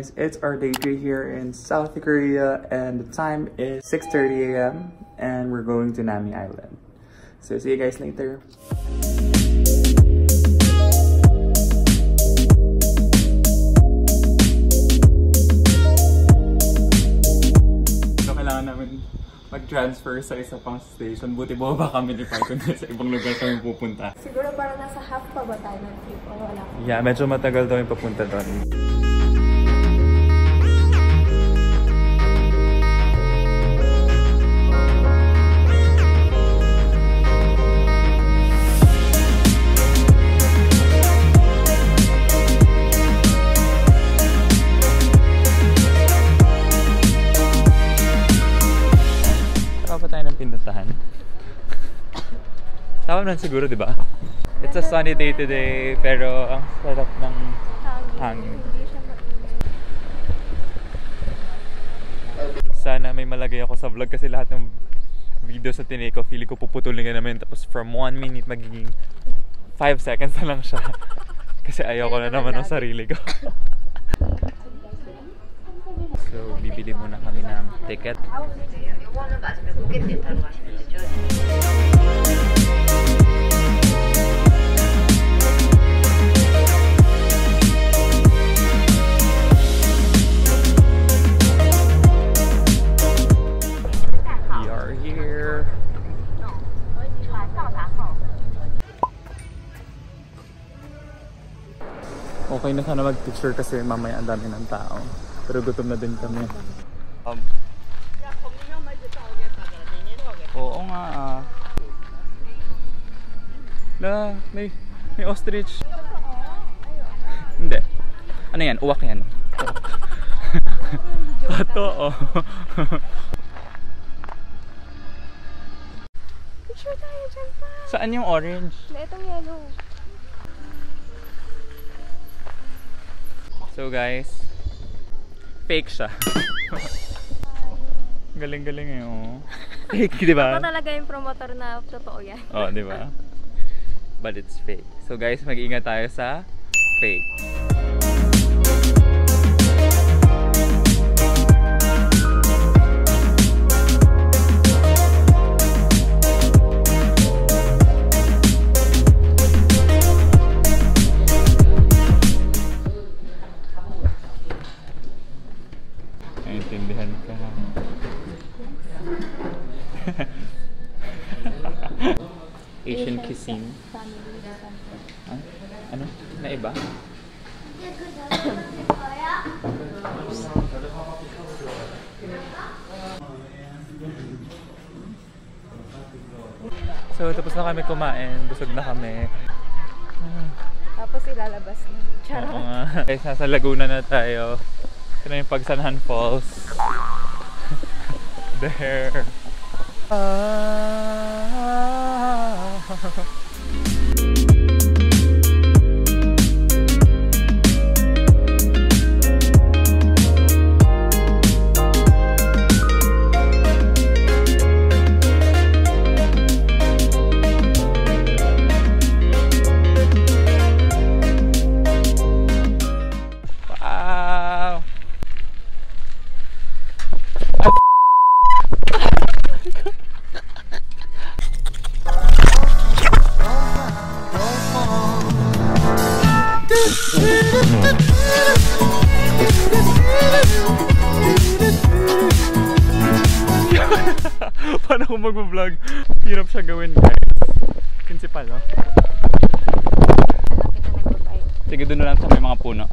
guys, it's our day 3 here in South Korea and the time is 6:30 a.m. and we're going to Nami Island. So see you guys later. So kailangan namin mag-transfer sa isa pang station. Buti ba kami ni Python sa ibang lugar kami pupunta. Siguro para nasa half pa ba tayo ng trip o wala? Yeah, medyo matagal daw yung papunta doon. Tama na siguro, di ba? It's a sunny day today, pero ang sarap ng hangin. Sana may malagay ako sa vlog kasi lahat ng videos na tinake ko, feeling ko puputulin ka naman. Tapos from 1 minute, magiging 5 seconds na lang siya. Kasi ayoko na naman ng sarili ko. So, bibili muna kami ng ticket. Okay na sana mag-picture kasi mamaya ang dami ng tao. Pero gutom na din kami. Oo nga La, may ostrich. Hindi. Ano yan? Uwak yan. Totoo. Picture tayo dyan pa. Saan yung orange? Itong yellow. So guys, fake siya. Galing-galing eh, oh. Fake, di ba? Ako talaga yung promotor na totoo yan. Oh, di ba? But it's fake. So guys, mag-iingat tayo sa fake. Asian cuisine. Ano? Naiba? So tapos na kami kumain, busog na kami. Tapos ilalabas na. Charot. Guys, nasa Laguna na tayo. Ito na yung Pagsanjan Falls. There. Paano kung mag-vlog? Hirap siya gawin guys. Principal, oh. Sige, doon na lang sa may mga puno.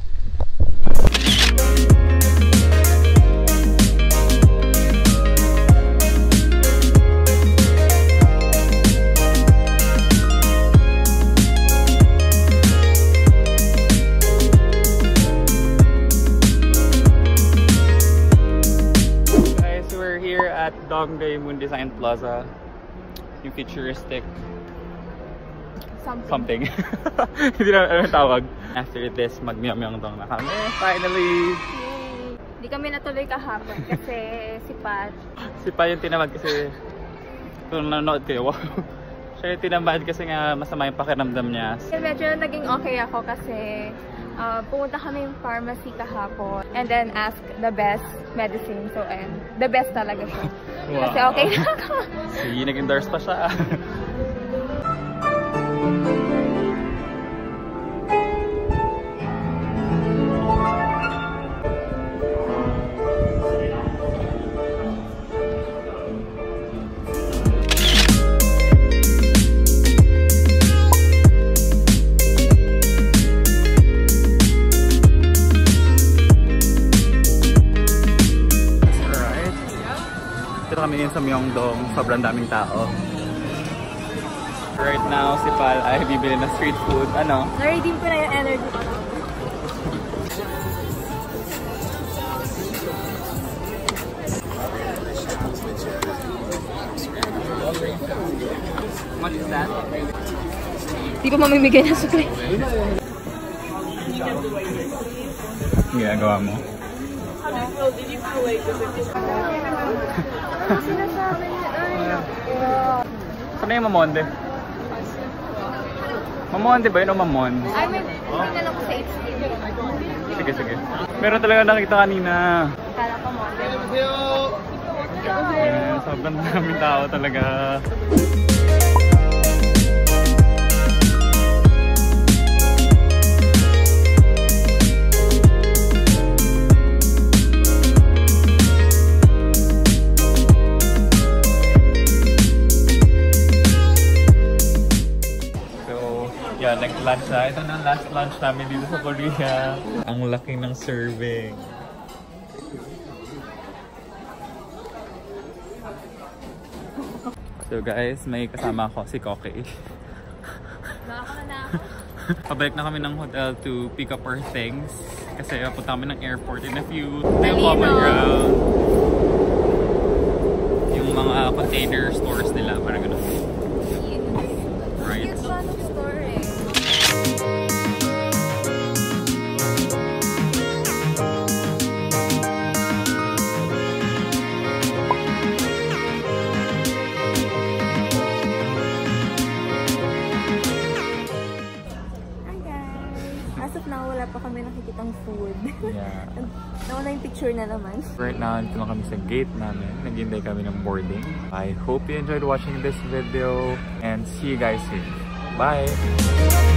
At Dongdaemun Design Plaza, yung futuristic something. Hindi na alam tawag. After this, mag-Myeongdong na kami. Finally! Hindi kami natuloy kahapon kasi si Pat. Si Pat yung tinawag kasi kung nanonood kayo, wow. Siya tinambahan kasi nga masama yung pakiramdam niya. Medyo naging okay ako kasi pumunta kami yung pharmacy kahapon and then ask the best medicine. So, and the best talaga siya. Wow. Kasi okay lang ako. Sige, nag-endorse pa siya. Sa Myeongdong, sobrang daming tao. Right now, si Pal ay bibili na street food. Ano? Na-redeem ko na yung energy ko. What is that? Hindi ko mamimigay na sukli. Ang ginagawa mo? Did you feel like this? Saan na yung Mamonde? Mamonde ba yun o Mamonde? Ay, may pinala ko sa HD. Sige, sige. Meron talaga nakita kanina. Kala ko Mamonde. Sobrang maraming tao talaga. Nag-lunch na. Ito na last lunch namin dito sa Korea. Ang laki ng serving. So guys, may kasama ako, si Koke. Pabalik na kami ng hotel to pick up our things. Kasi papunta kami ng airport in a few. Ito yung common ground. Yung mga container stores nila. Parang ganun. Right? Sure na naman. Right now, dito na kami sa gate namin. Naghintay kami ng boarding. I hope you enjoyed watching this video and see you guys soon. Bye!